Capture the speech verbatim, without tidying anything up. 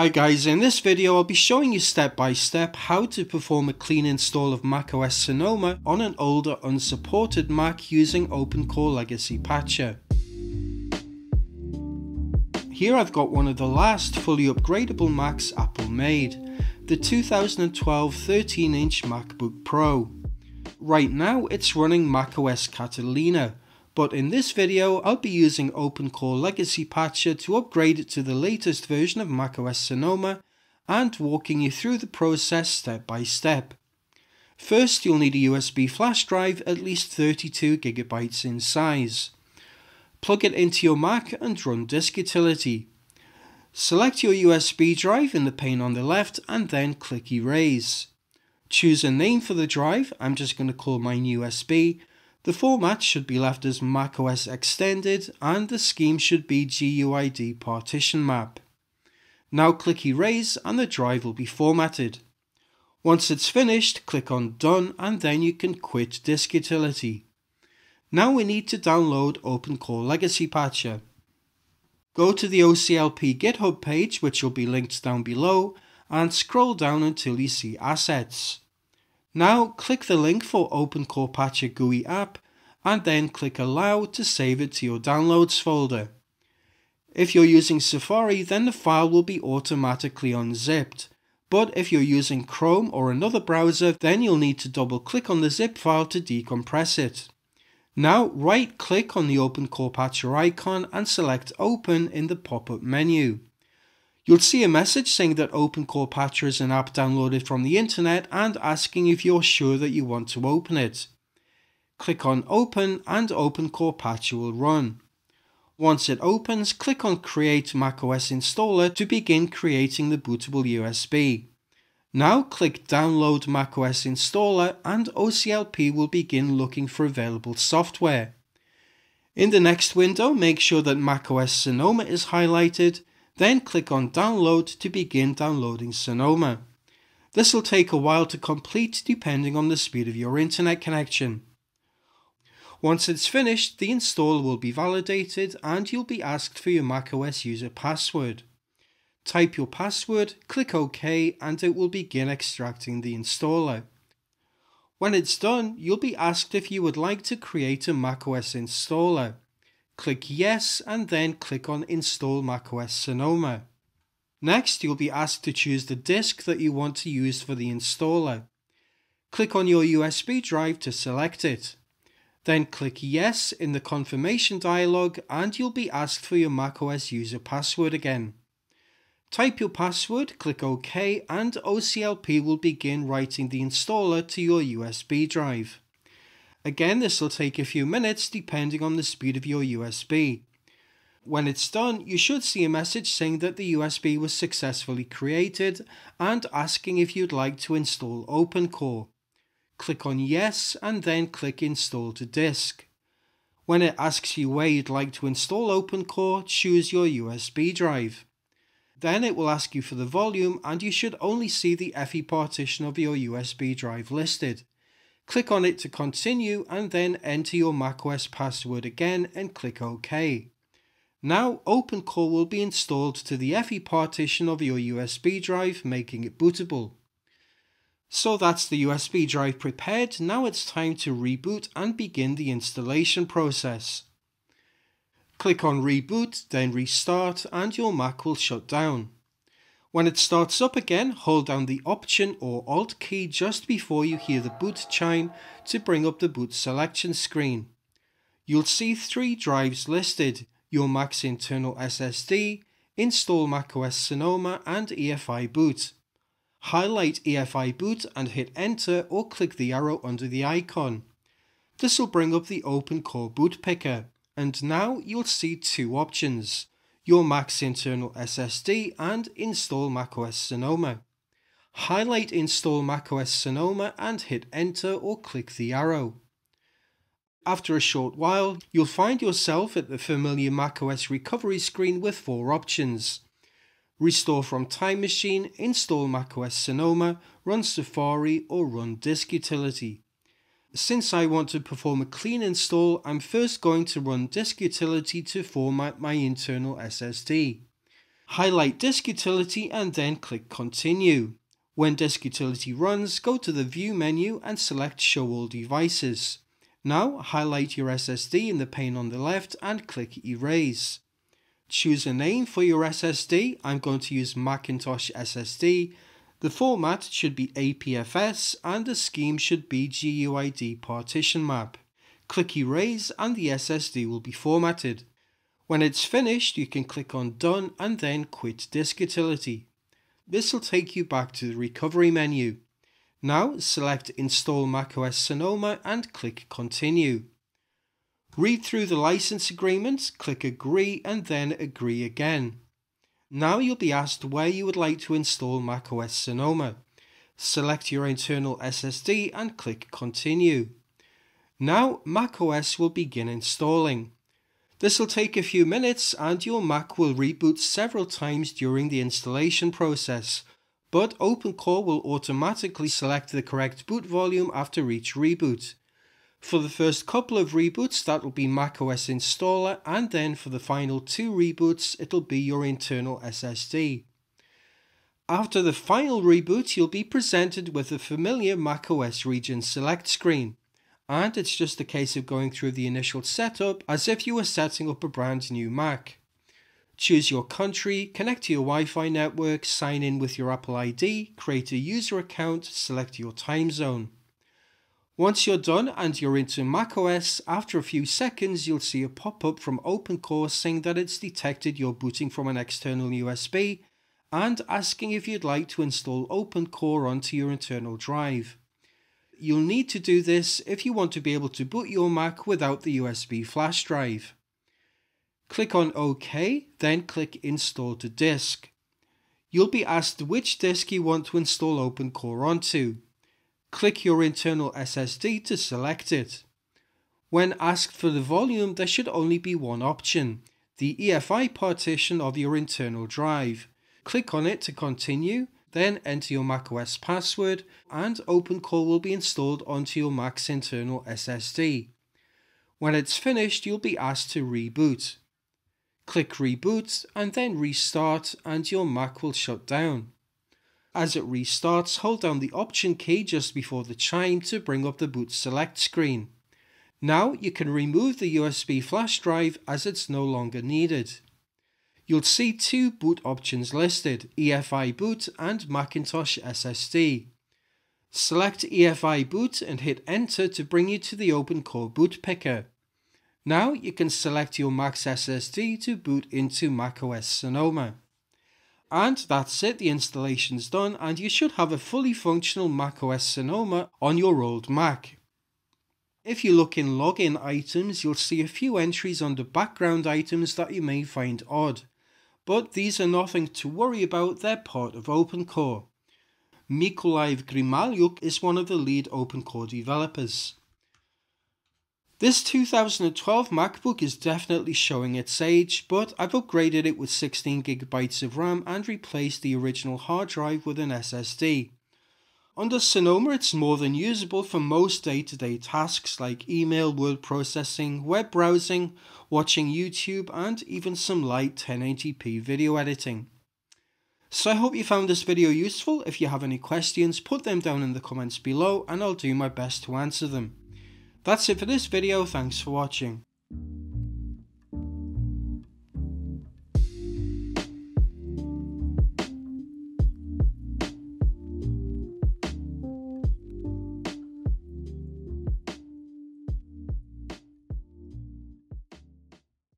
Hi guys, in this video I'll be showing you step by step how to perform a clean install of macOS Sonoma on an older unsupported Mac using OpenCore Legacy Patcher. Here I've got one of the last fully upgradable Macs Apple made, the two thousand twelve thirteen inch MacBook Pro. Right now it's running macOS Catalina, but in this video I'll be using OpenCore Legacy Patcher to upgrade it to the latest version of macOS Sonoma and walking you through the process step by step. First, you'll need a U S B flash drive at least thirty-two gigabytes in size. Plug it into your Mac and run Disk Utility. Select your U S B drive in the pane on the left and then click Erase. Choose a name for the drive. I'm just going to call mine U S B. The format should be left as macOS Extended and the scheme should be G U I D Partition Map. Now click Erase and the drive will be formatted. Once it's finished, click on Done and then you can quit Disk Utility. Now we need to download OpenCore Legacy Patcher. Go to the O C L P GitHub page, which will be linked down below, and scroll down until you see Assets. Now click the link for OpenCore Patcher G U I app and then click Allow to save it to your Downloads folder. If you're using Safari, then the file will be automatically unzipped, but if you're using Chrome or another browser, then you'll need to double click on the zip file to decompress it. Now right click on the OpenCore Patcher icon and select Open in the pop-up menu. You'll see a message saying that OpenCore Patcher is an app downloaded from the internet and asking if you're sure that you want to open it. Click on Open and OpenCore Patcher will run. Once it opens, click on Create macOS Installer to begin creating the bootable U S B. Now click Download macOS Installer and O C L P will begin looking for available software. In the next window, make sure that macOS Sonoma is highlighted. Then click on Download to begin downloading Sonoma. This will take a while to complete depending on the speed of your internet connection. Once it's finished, the installer will be validated and you'll be asked for your macOS user password. Type your password, click OK, and it will begin extracting the installer. When it's done, you'll be asked if you would like to create a macOS installer. Click Yes and then click on Install macOS Sonoma. Next, you'll be asked to choose the disk that you want to use for the installer. Click on your U S B drive to select it. Then click Yes in the confirmation dialog and you'll be asked for your macOS user password again. Type your password, click OK, and O C L P will begin writing the installer to your U S B drive. Again, this will take a few minutes depending on the speed of your U S B. When it's done, you should see a message saying that the U S B was successfully created and asking if you'd like to install OpenCore. Click on Yes and then click Install to Disk. When it asks you where you'd like to install OpenCore, choose your U S B drive. Then it will ask you for the volume and you should only see the E F I partition of your U S B drive listed. Click on it to continue and then enter your macOS password again and click OK. Now OpenCore will be installed to the E F I partition of your U S B drive, making it bootable. So that's the U S B drive prepared. Now it's time to reboot and begin the installation process. Click on Reboot, then Restart, and your Mac will shut down. When it starts up again, hold down the Option or Alt key just before you hear the boot chime to bring up the boot selection screen. You'll see three drives listed: your Mac's internal S S D, Install macOS Sonoma, and E F I boot. Highlight E F I boot and hit Enter or click the arrow under the icon. This will bring up the OpenCore boot picker, and now you'll see two options: your Mac's internal S S D and Install macOS Sonoma. Highlight Install macOS Sonoma and hit Enter or click the arrow. After a short while, you'll find yourself at the familiar macOS recovery screen with four options: Restore from Time Machine, Install macOS Sonoma, Run Safari, or Run Disk Utility. Since I want to perform a clean install, I'm first going to run Disk Utility to format my internal S S D. Highlight Disk Utility and then click Continue. When Disk Utility runs, go to the View menu and select Show All Devices. Now highlight your S S D in the pane on the left and click Erase. Choose a name for your S S D. I'm going to use Macintosh S S D. The format should be A P F S and the scheme should be G U I D Partition Map. Click Erase and the S S D will be formatted. When it's finished, you can click on Done and then Quit Disk Utility. This will take you back to the recovery menu. Now select Install macOS Sonoma and click Continue. Read through the license agreement, click Agree and then Agree again. Now you'll be asked where you would like to install macOS Sonoma. Select your internal S S D and click Continue. Now macOS will begin installing. This will take a few minutes and your Mac will reboot several times during the installation process, but OpenCore will automatically select the correct boot volume after each reboot. For the first couple of reboots, that will be macOS Installer, and then for the final two reboots, it'll be your internal S S D. After the final reboot, you'll be presented with the familiar macOS Region Select screen, and it's just a case of going through the initial setup as if you were setting up a brand new Mac. Choose your country, connect to your Wi-Fi network, sign in with your Apple I D, create a user account, select your time zone. Once you're done and you're into macOS, after a few seconds you'll see a pop-up from OpenCore saying that it's detected you're booting from an external U S B and asking if you'd like to install OpenCore onto your internal drive. You'll need to do this if you want to be able to boot your Mac without the U S B flash drive. Click on OK, then click Install to Disk. You'll be asked which disk you want to install OpenCore onto. Click your internal S S D to select it. When asked for the volume, there should only be one option, the E F I partition of your internal drive. Click on it to continue, then enter your macOS password, and OpenCore will be installed onto your Mac's internal S S D. When it's finished, you'll be asked to reboot. Click Reboot and then Restart, and your Mac will shut down. As it restarts, hold down the Option key just before the chime to bring up the Boot Select screen. Now you can remove the U S B flash drive as it's no longer needed. You'll see two boot options listed, E F I Boot and Macintosh S S D. Select E F I Boot and hit Enter to bring you to the OpenCore Boot Picker. Now you can select your Mac's S S D to boot into macOS Sonoma. And that's it, the installation's done and you should have a fully functional macOS Sonoma on your old Mac. If you look in login items, you'll see a few entries under background items that you may find odd. But these are nothing to worry about, they're part of OpenCore. Mykola Grymaliuk is one of the lead OpenCore developers. This two thousand twelve MacBook is definitely showing its age, but I've upgraded it with sixteen gigabytes of RAM and replaced the original hard drive with an S S D. Under Sonoma, it's more than usable for most day-to-day tasks like email, word processing, web browsing, watching YouTube, and even some light ten eighty p video editing. So I hope you found this video useful. If you have any questions, put them down in the comments below and I'll do my best to answer them. That's it for this video, thanks for watching.